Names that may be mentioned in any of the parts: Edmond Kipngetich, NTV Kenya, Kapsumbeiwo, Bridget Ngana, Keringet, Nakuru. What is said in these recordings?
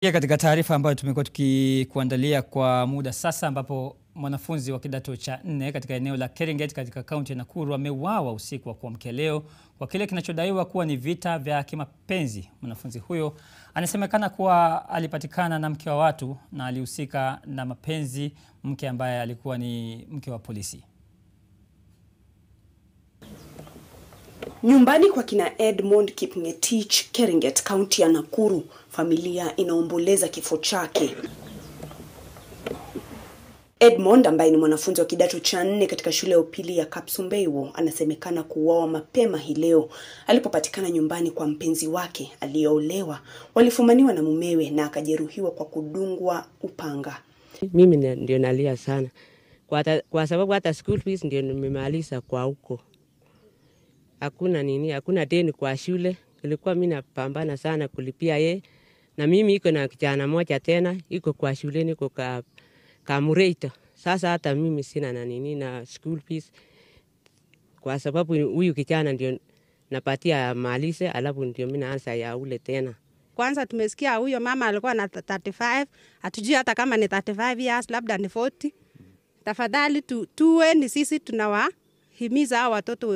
Katika taarifa ambayo tumekuwa tukikuandalia kwa muda sasa, ambapo mwanafunzi wa kidato cha 4 katika eneo la Keringet katika kaunti ya Nakuru ameuawa usiku wa kuamkia leo kwa kile kinachodaiwa kuwa ni vita vya kimapenzi. Mwanafunzi huyo anasemekana kuwa alipatikana na mke wa watu na alihusika na mapenzi, mke ambaye alikuwa ni mke wa polisi. Nyumbani kwa kina Edmond Kipngetich, Keringet, kaunti ya Nakuru, familia inaomboleza kifo chake. Edmond, ambaye ni mwanafunzi wa kidato cha 4 katika shule ya upili ya Kapsumbeiwo, anasemekana kuuawa mapema hii leo alipopatikana nyumbani kwa mpenzi wake aliyeolewa. Walifumaniwa na mumewe na akajeruhiwa kwa kudungwa upanga. Mimi ndio nalia sana kwa sababu hata school fees ndio nimemaliza kwa huko. Hakuna deni kwa shule. Nilikuwa mimi napambana sana kulipia yeye, na mimi iko na kijana mmoja tena iko kwa shule, niko kamureta. Sasa hata mimi sina na school fees kwa sababu huyu kijana ndio napatia malize, alafu ndio mimi naanza ya ule tena. Kwanza tumesikia huyo mama alikuwa na 35, hatujui hata kama ni 35 years labda ni 40. Tafadhali tuwe ni sisi tunawahimiza hawa watoto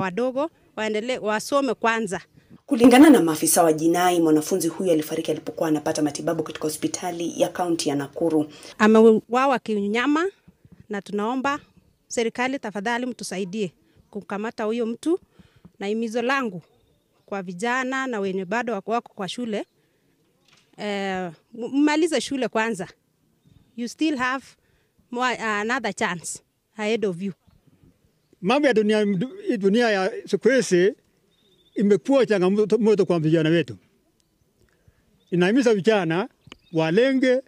wadogo waendelee wasome kwanza. Kulingana na maafisa wa jinai, mwanafunzi huyu alifariki alipokuwa anapata matibabu katika hospitali ya kaunti ya Nakuru. Ameuawa kinyama, na tunaomba serikali tafadhali mtusaidie kumkamata huyo mtu. Na himizo langu kwa vijana na wenye bado wako kwa shule, mmalize shule kwanza. You still have another chance ahead of you. Mambo ya dunia ya siku hizi imekuwa changamoto kwa vijana wetu. Inahimiza vijana walenge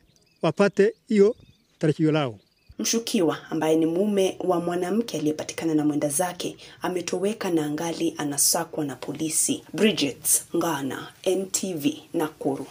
wapate hiyo tarajio lao. Mshukiwa, ambaye ni mume wa mwanamke aliyepatikana na mwenda zake, ametoweka na angali anasakwa na polisi. Bridget Ngana, NTV, Nakuru.